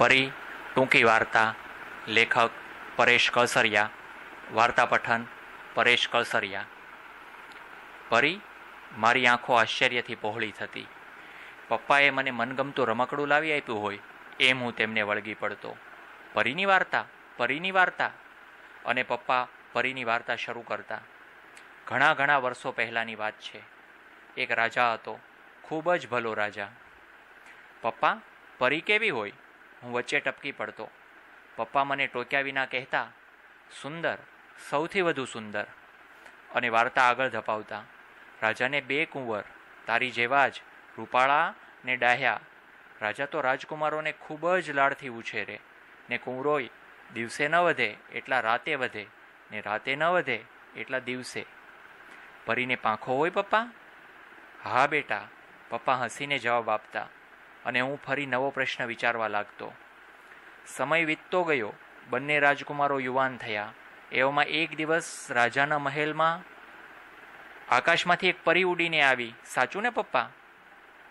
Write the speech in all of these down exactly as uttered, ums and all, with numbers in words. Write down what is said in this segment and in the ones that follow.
परी टूंकी वार्ता लेखक परेश कलसरिया। वार्ता पठन परेश कलसरिया। परी, मारी आँखों आश्चर्यथी पહોळी थती। पप्पाए मने मनगमतुं रमकड़ुं लावी आप्युं होय एम हूँ तेमने वळगी पड़तो। परीनी वार्ता परीनी वार्ता अने पप्पा परीनी वार्ता शरू करता। घणा घणा वर्षो पहेलानी वात छे। एक राजा हतो, खूब ज भलो राजा। पप्पा, परी केवी होय? हूँ वच्चे टपकी पड़तो। पप्पा मने टोक्या विना कहता, सुंदर, सौथी वधु सुंदर। अने वार्ता आगळ धपावता। राजा ने बे कुंवर, तारी जेवाज, रूपाळा ने डाह्या। राजा तो राजकुमारों ने खूब ज लाड़थी उछेरे ने कुंवरोय दिवसे न वधे एटला राते वधे ने राते न वधे एटला दिवसे। परीने पांखो होय पप्पा? हाँ बेटा, पप्पा हसीने जवाब आपता। अने हूँ फरी नवो प्रश्न विचारवा लागतो। समय वीततो गयो। बंने राजकुमारो युवान थया। एवामां एक दिवस राजाना महेलमां आकाशमांथी एक परी उडीने आवी। साचुं ने पप्पा?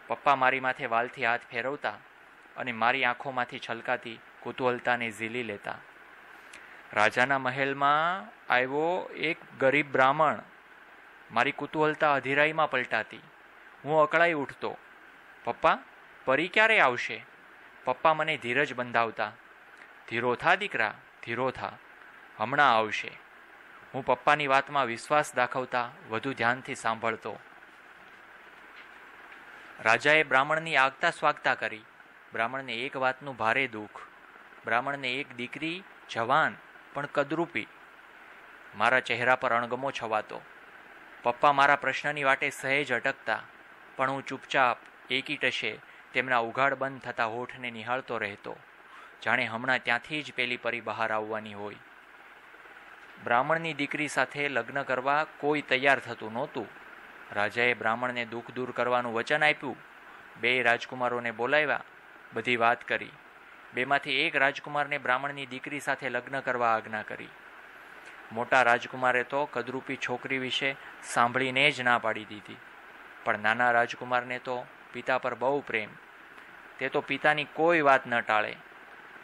पप्पा मारी माथे वालथी हाथ फेरवता अने मारी आँखोमांथी छलकाती कुतूहलताने झीली लेता। राजाना महेलमां आव्यो एक गरीब ब्राह्मण। मारी कुतूहलता अधीराई में पलटाती। हूँ अकड़ाई उठतो। पप्पा, परी क्यारे आवशे? पप्पा मने धीरज बंधावता। धीरो था दीकरा, धीरो था, हमणां आवशे। हूँ पप्पानी वात में विश्वास दाखवता वधु ध्यानथी सांभळतो। राजाए ब्राह्मणनी आगता स्वागता करी। ब्राह्मणने एक वातनुं भारे दुख। ब्राह्मणने एक दीकरी, जवान पण कदरूपी। मारा चेहरा पर अणगमो छवातो। पप्पा मारा प्रश्ननी वाटे सहेज अटकता, पण हूँ चुपचाप एकीटशे तेमना उघाड़ बंद थता होठने निहाळतो रहेतो, जाणे हमणां त्यांथी ज पेली परी बहार आववानी होय। ब्राह्मणनी दीकरी साथे लग्न करवा कोई तैयार थतुं नहोतुं। राजाए ब्राह्मणने दुख दूर करवानुं वचन आप्युं। बेय राजकुमारोने बोलाव्या, बधी वात करी। बेमांथी एक राजकुमारने ब्राह्मणनी दीकरी साथे लग्न करवा आज्ञा करी। मोटा राजकुमारे तो कदरूपी छोकरी विषे सांभळीने ज ना पाड़ी दीधी, पण नाना राजकुमारने तो पिता पर बहु प्रेम। ते तो पितानी कोई वात न टाळे।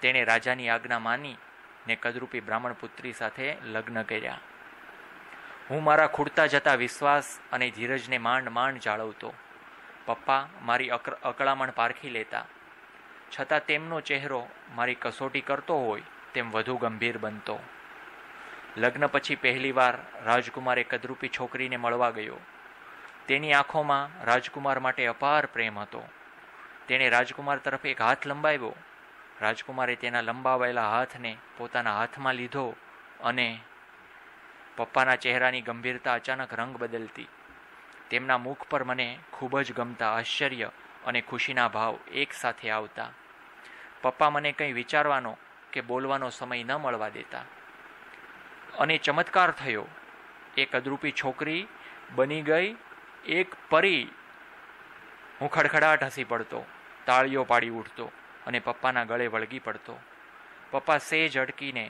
तेणे राजानी आज्ञा मानी ने कदरूपी ब्राह्मण पुत्री साथे लग्न कर्या। हूँ मारा खूड़ता जता विश्वास अने धीरजने मांड मांड जाळवतो। पप्पा मारी अक अकळामण पारखी लेता, छतां तेमनो चेहरो मारी कसोटी करतो होय तेम वधु गंभीर बनतो। लग्न पछी पहलीवार राजकुमारे कदरूपी छोकरीने मळवा गयो। तेनी आँखोमां राजकुमार माटे अपार प्रेम हतो। तेणे राजकुमार तरफ एक हाथ लंबाव्यो। राजकुमारे तेना लंबावायेला हाथने पोताना हाथमां लीधो अने पप्पाना चेहरानी गंभीरता अचानक रंग बदलती। तेमना मुख पर मने खूब ज गमता आश्चर्य अने खुशीना भाव एक साथे आवता। पप्पा मने कंई विचारवानो के बोलवानो समय न मळवा देता। अने चमत्कार थयो। एक कदरूपी छोकरी बनी गई एक परी। हूँ खड़खड़ाट हसी पड़तो, ताळीओ पाड़ी उठतो अने पप्पाना गळे वळगी पड़तो। पप्पा सेज अडकीने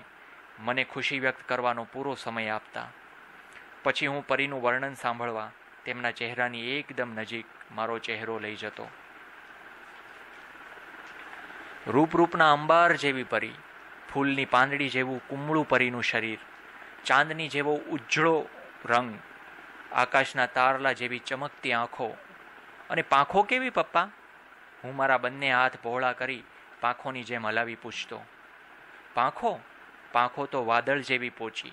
मने खुशी व्यक्त करवानो पूरो समय आपता। पछी हूँ परीनुं वर्णन सांभळवा तेमना चेहरानी एकदम नजीक मारो चेहरो लई जतो। रूपरूपना अंबार जेवी परी, फूलनी पांदड़ी जेवुं कुमळुं परीनुं शरीर, चांदनी जेवो उज्जळो रंग, आकाशना तारला जेवी चमकती आँखों। अने पांखों केवी पप्पा? हूँ मारा बंने हाथ पहोळा करी पांखोनी जेम हलावी पूछतो। पांखों? पांखों तो वादळ जेवी पोची।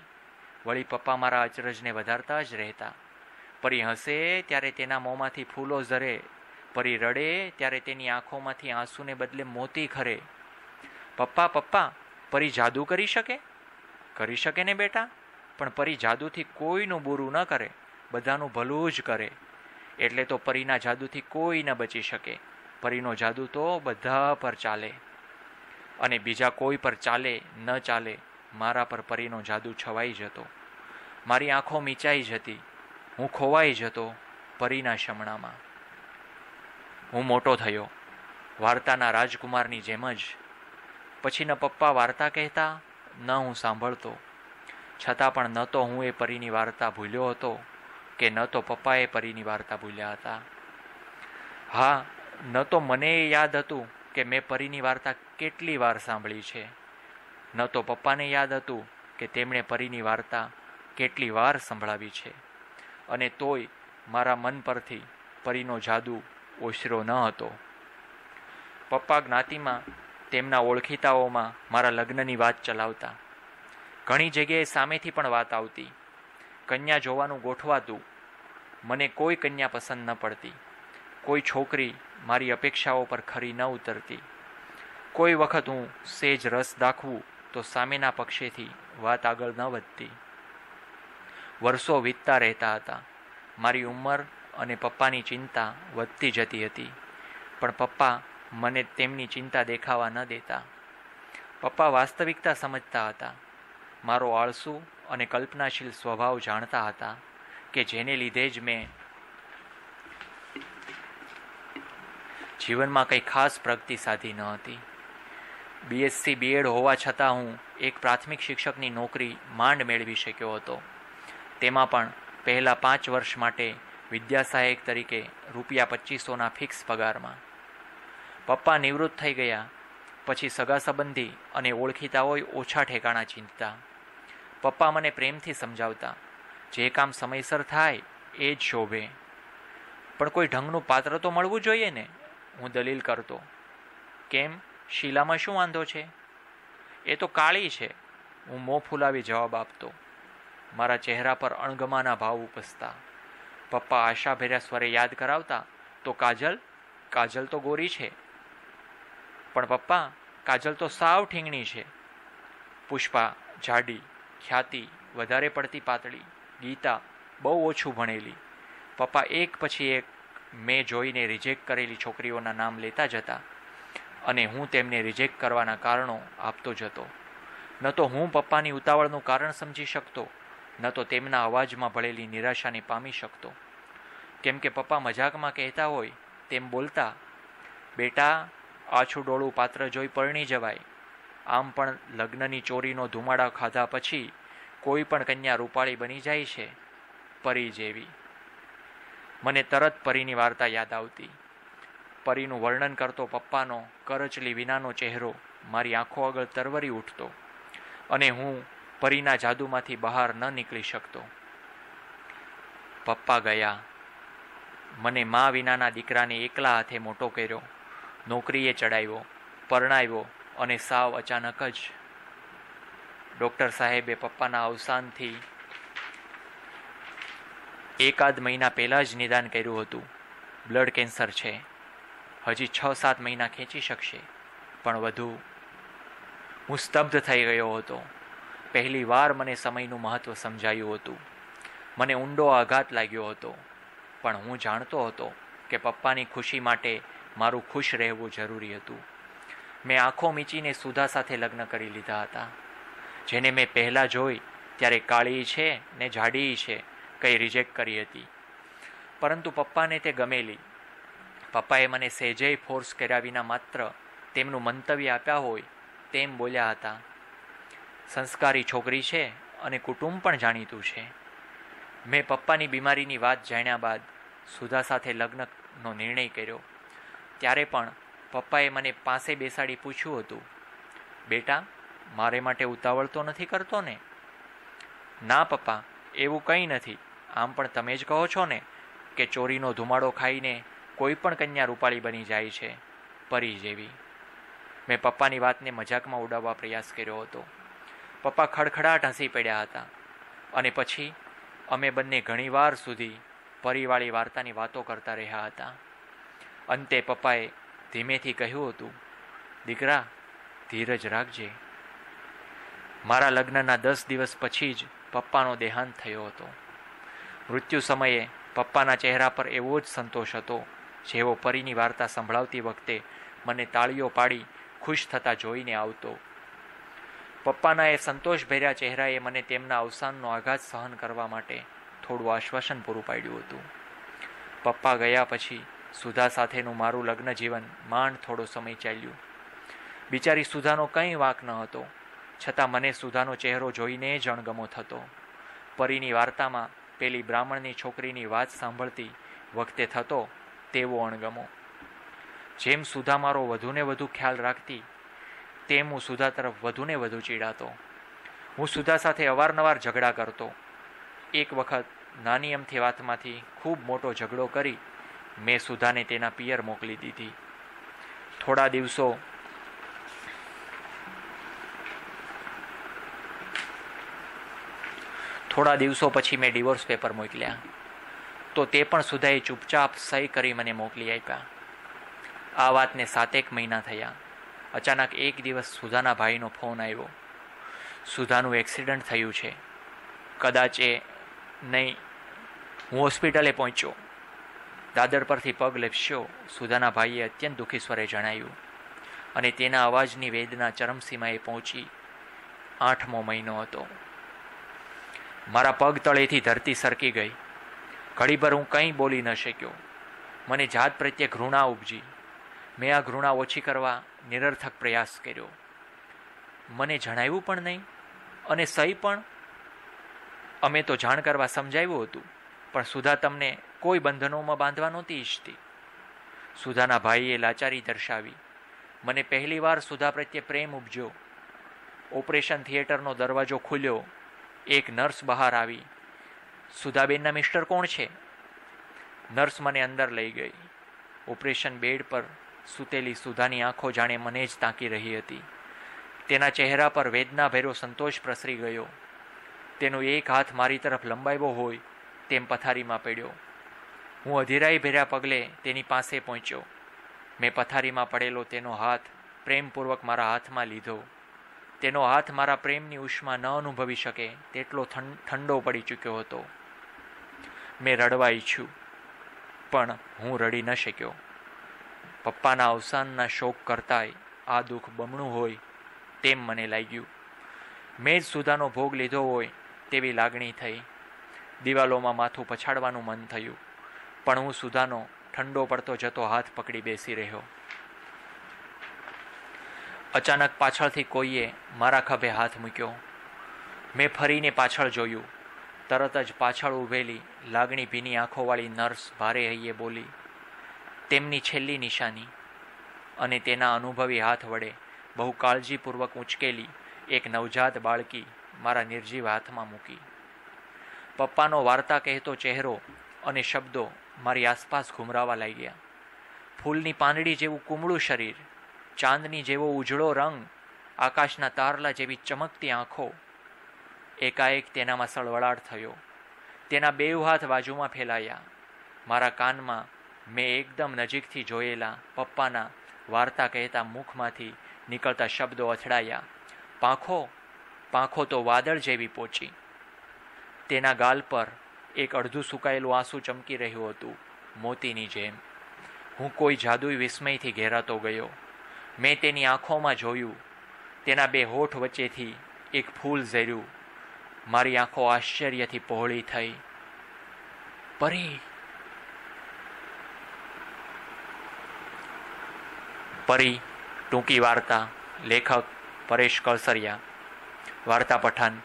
वळी पप्पा मारा अचरजने वधारता ज रहेता। परी हसे त्यारे तेना मोंमांथी फूलो झरे। परी रड़े त्यारे तेनी आँखोमांथी आंसूने बदले मोती खरे। पप्पा पप्पा, परी जादू करी शके? करी शके ने बेटा, पण परी जादूथी कोईनुं बुरुं न करे, बधानुं भलुं ज करे। एटले तो परीना जादूथी कोई न बची शके। परीनो जादू तो बधा पर चाले अने बीजा कोई पर चाले न चाले। मारा पर परीनो जादू छवाई जतो। मारी आँखों मीचाई जती। हूँ खोवाई जतो परीना शमणामां। हूँ मोटो थयो वार्ताना राजकुमारनी जेम ज। पछी न पप्पा वार्ता कहता, न हूँ सांभळतो। छतां पण न तो हूँ ए परीनी वार्ता भूल्यो हतो के न तो पप्पाए परीनी वार्ता भूल्या हता। हाँ, न तो मने याद हतुं કે મેં પરીની વાર્તા કેટલી વાર સાંભળી છે। ન તો પપ્પાને યાદ હતું કે તેમણે પરીની વાર્તા કેટલી વાર સંભળાવી છે, અને તોય મારા મન પરથી પરીનો જાદુ ઓસરો ન હતો। પપ્પા જ્ઞાતિમાં તેમના ઓળખીતાઓમાં મારા લગ્નની વાત ચલાવતા, ઘણી જગ્યાએ સામેથી પણ વાત આવતી, કન્યા જોવાનું ગોઠવાતું, મને કોઈ કન્યા પસંદ ન પડતી, કોઈ છોકરી મારી અપેક્ષાઓ પર ખરી ન ઉતરતી, કોઈ વખત હું સેજ રસ દાખવું તો સામેના પક્ષેથી વાત આગળ ન વધતી। વર્ષો વીતતા રહેતા હતા, મારી ઉંમર અને પપ્પાની ચિંતા વધતી જતી હતી, પણ પપ્પા મને તેમની ચિંતા દેખાવા ન દેતા। પપ્પા વાસ્તવિકતા સમજતા હતા, મારો આળસુ અને કલ્પનાશીલ સ્વભાવ જાણતા હતા, કે જેને લીધે જ મેં જીવનમાં કંઈ ખાસ પ્રગતિ સાધી ન હતી। બીએસસી બીએડ હોવા છતાં હું એક પ્રાથમિક શિક્ષકની નોકરી માંડ મેળવી શક્યો હતો। તેમાં પણ પહેલાં પાંચ વર્ષ માટે વિદ્યા સહાયક તરીકે રૂપિયા પચીસોના ફિક્સ પગારમાં। પપ્પા નિવૃત્ત થઈ ગયા પછી સગા સંબંધી અને ઓળખીતાઓએ ઓછા ઠેકાણા ચિંતતા। પપ્પા મને પ્રેમથી સમજાવતા, જે કામ સમયસર થાય એ જ શોભે, પણ કોઈ ઢંગનું પાત્ર તો મળવું જોઈએ ને। હું દલીલ કરતો, કેમ શીલામાં શું વાંધો છે, એ તો કાળી છે, હું મોં ફૂલાવી જવાબ આપતો। મારા ચહેરા પર અણગમાના ભાવ ઉપસતા। પપ્પા આશાભેર્યા સ્વરે યાદ કરાવતા, તો કાજલ કાજલ તો ગોરી છે। પણ પપ્પા, કાજલ તો સાવ ઠીંગણી છે। પુષ્પા જાડી, ખ્યાતિ વધારે પડતી પાતળી, ગીતા બહુ ઓછું ભણેલી। પપ્પા એક પછી એક મેં જોઈને રિજેક્ટ કરેલી છોકરીઓના નામ લેતા જતા, અને હું તેમને રિજેક્ટ કરવાના કારણો આપતો જતો। ન તો હું પપ્પાની ઉતાવળનું કારણ સમજી શકતો, ન તો તેમના અવાજમાં ભળેલી નિરાશાને પામી શકતો, કેમ કે પપ્પા મજાકમાં કહેતા હોય તેમ બોલતા, બેટા આછું ડોળું પાત્ર જોઈ પરણી જવાય, આમ પણ લગ્નની ચોરીનો ધુમાડા ખાધા પછી કોઈ પણ કન્યા રૂપાળી બની જાય છે, પરી જેવી। મને તરત પરીની વાર્તા યાદ આવતી। પરીનું વર્ણન કરતો પપ્પાનો કરચલી વિનાનો ચહેરો મારી આંખો આગળ તરવરી ઉઠતો, અને હું પરીના જાદુમાંથી બહાર ન નીકળી શકતો। પપ્પા ગયા, મને મા વિનાના દીકરાને એકલા હાથે મોટો કર્યો, નોકરીએ ચડાવ્યો, પરણાવ્યો, અને સાવ અચાનક જ ડૉક્ટર સાહેબે પપ્પાના અવસાનથી એકાદ મહિના પહેલાં જ નિદાન કર્યું હતું। બ્લડ કેન્સર છે, હજી છ સાત મહિના ખેંચી શકશે, પણ વધુ। હું સ્તબ્ધ થઈ ગયો હતો। પહેલી વાર મને સમયનું મહત્ત્વ સમજાયું હતું। મને ઊંડો આઘાત લાગ્યો હતો, પણ હું જાણતો હતો કે પપ્પાની ખુશી માટે મારું ખુશ રહેવું જરૂરી હતું। મેં આંખો મીચીને સુધા સાથે લગ્ન કરી લીધા હતા, જેને મેં પહેલાં જોઈ ત્યારે કાળી છે ને જાડી છે કંઈ રિજેક્ટ કરી હતી, પરંતુ પપ્પાને તે ગમેલી। પપ્પાએ મને સહેજે ફોર્સ કર્યા વિના માત્ર તેમનું મંતવ્ય આપ્યા હોય તેમ બોલ્યા હતા, સંસ્કારી છોકરી છે અને કુટુંબ પણ જાણીતું છે। મેં પપ્પાની બીમારીની વાત જાણ્યા બાદ સુધા સાથે લગ્નનો નિર્ણય કર્યો, ત્યારે પણ પપ્પાએ મને પાસે બેસાડી પૂછ્યું હતું, બેટા મારે માટે ઉતાવળ તો નથી કરતો ને? ના પપ્પા, એવું કંઈ નથી, આમ પણ તમે જ કહો છો ને કે ચોરીનો ધુમાડો ખાઈને કોઈ પણ કન્યા રૂપાળી બની જાય છે, પરી જેવી। મેં પપ્પાની વાતને મજાકમાં ઉડાવવા પ્રયાસ કર્યો હતો। પપ્પા ખડખડાટ હસી પડ્યા હતા, અને પછી અમે બંને ઘણીવાર સુધી પરીવાળી વાર્તાની વાતો કરતા રહ્યા હતા। અંતે પપ્પાએ ધીમેથી કહ્યું હતું, દીકરા ધીરજ રાખજે। મારા લગ્નના દસ દિવસ પછી જ પપ્પાનો દેહાંત થયો હતો। મૃત્યુ સમયે પપ્પાના ચહેરા પર એવો જ સંતોષ હતો, જેવો પરીની વાર્તા સંભળાવતી વખતે મને તાળીઓ પાડી ખુશ થતા જોઈને આવતો। પપ્પાના એ સંતોષભર્યા ચહેરાએ મને તેમના અવસાનનો આઘાત સહન કરવા માટે થોડું આશ્વાસન પૂરું પાડ્યું હતું। પપ્પા ગયા પછી સુધા સાથેનું મારું લગ્ન જીવન માંડ થોડો સમય ચાલ્યું। બિચારી સુધાનો કંઈ વાંક ન હતો, છતાં મને સુધાનો ચહેરો જોઈને જ અણગમો થતો। પરીની વાર્તામાં પેલી બ્રાહ્મણની છોકરીની વાત સાંભળતી વખતે થતો તેવો અણગમો જેમ સુધા મારો વધુને વધુ ખ્યાલ રાખતી તેમ હું સુધા તરફ વધુને વધુ ચીડાતો। હું સુધા સાથે અવારનવાર ઝઘડા કરતો। એક વખત નાની અમથી વાતમાંથી ખૂબ મોટો ઝઘડો કરી મેં સુધાને તેના પિયર મોકલી દીધી। થોડા દિવસો થોડા દિવસો પછી મેં ડિવોર્સ પેપર મોકલ્યા તો તે પણ સુધાએ ચૂપચાપ સહી કરી મને મોકલી આપ્યા। આ વાતને સાતેક મહિના થયા। અચાનક એક દિવસ સુધાના ભાઈનો ફોન આવ્યો। સુધાનું એક્સિડન્ટ થયું છે, કદાચ એ નહીં। હું હોસ્પિટલે પહોંચ્યો। દાદર પરથી પગ લેપ્યો। સુધાના ભાઈએ અત્યંત દુઃખી સ્વરે જણાવ્યું અને તેના અવાજની વેદના ચરમસીમાએ પહોંચી। આઠમો મહિનો હતો। મારા પગ તળેથી ધરતી સરકી ગઈ। ઘડીભર હું કંઈ બોલી ન શક્યો। મને જાત પ્રત્યે ઘૃણા ઉપજી। મેં આ ઘૃણા ઓછી કરવા નિરર્થક પ્રયાસ કર્યો। મને જણાવ્યું પણ નહીં અને સહી પણ। અમે તો જાણ કરવા સમજાવ્યું હતું પણ સુધા તમને કોઈ બંધનોમાં બાંધવા નહોતી ઈચ્છતી। સુધાના ભાઈએ લાચારી દર્શાવી। મને પહેલીવાર સુધા પ્રત્યે પ્રેમ ઉપજ્યો। ઓપરેશન થિયેટરનો દરવાજો ખુલ્યો। એક નર્સ બહાર આવી। સુધાબેનના મિસ્ટર કોણ છે? નર્સ મને અંદર લઈ ગઈ। ઓપરેશન બેડ પર સૂતેલી સુધાની આંખો જાણે મને જ તાકી રહી હતી। તેના ચહેરા પર વેદનાભેરો સંતોષ પ્રસરી ગયો। તેનો એક હાથ મારી તરફ લંબાવ્યો હોય તેમ પથારીમાં પડ્યો। હું અધીરાઈ ભેરા પગલે તેની પાસે પહોંચ્યો। મેં પથારીમાં પડેલો તેનો હાથ પ્રેમપૂર્વક મારા હાથમાં લીધો। તેનો હાથ મારા પ્રેમની ઉષ્મા ન અનુભવી શકે તેટલો ઠંડો પડી ચૂક્યો હતો। મેં રડવા ઈચ્છ્યું પણ હું રડી ન શક્યો। પપ્પાના અવસાનના શોક કરતાંય આ દુઃખ બમણું હોય તેમ મને લાગ્યું। મેં જ સુધાનો ભોગ લીધો હોય તેવી લાગણી થઈ। દિવાલોમાં માથું પછાડવાનું મન થયું પણ હું સુધાનો ઠંડો પડતો જતો હાથ પકડી બેસી રહ્યો। અચાનક પાછળથી કોઈએ મારા ખભે હાથ મૂક્યો। મેં ફરીને પાછળ જોયું। તરત જ પાછળ ઊભેલી લાગણી ભીની આંખોવાળી નર્સ ભારે હૈયે બોલી। તેમની છેલ્લી નિશાની અને તેના અનુભવી હાથ વડે બહુ કાળજીપૂર્વક ઉંચકેલી એક નવજાત બાળકી મારા નિર્જીવ હાથમાં મૂકી। પપ્પાનો વાર્તા કહેતો ચહેરો અને શબ્દો મારી આસપાસ ઘૂમરાવા લાગ્યા। ફૂલની પાંદડી જેવું કુમળું શરીર, ચાંદની જેવો ઉજળો રંગ, આકાશના તારલા જેવી ચમકતી આંખો। એકાએક તેનામાં સળવળાટ થયો। તેના બે હાથ બાજુમાં ફેલાયા। મારા કાનમાં મેં એકદમ નજીકથી જોયેલા પપ્પાના વાર્તા કહેતા મુખમાંથી નીકળતા શબ્દો અથડાયા। પાંખો, પાંખો તો વાદળ જેવી પોચી। તેના ગાલ પર એક અડધું સુકાયેલું આંસુ ચમકી રહ્યું હતું, મોતીની જેમ। હું કોઈ જાદુઈ વિસ્મયથી ઘેરાતો ગયો। મેં તેની આંખોમાં જોયું। તેના બે હોઠ વચ્ચેથી એક ફૂલ ઝર્યું। મારી આંખો આશ્ચર્યથી પહોળી થઈ। પરી પરી ટૂંકી વાર્તા, લેખક પરેશ કલસરિયા, વાર્તા પઠન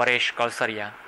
પરેશ કલસરિયા।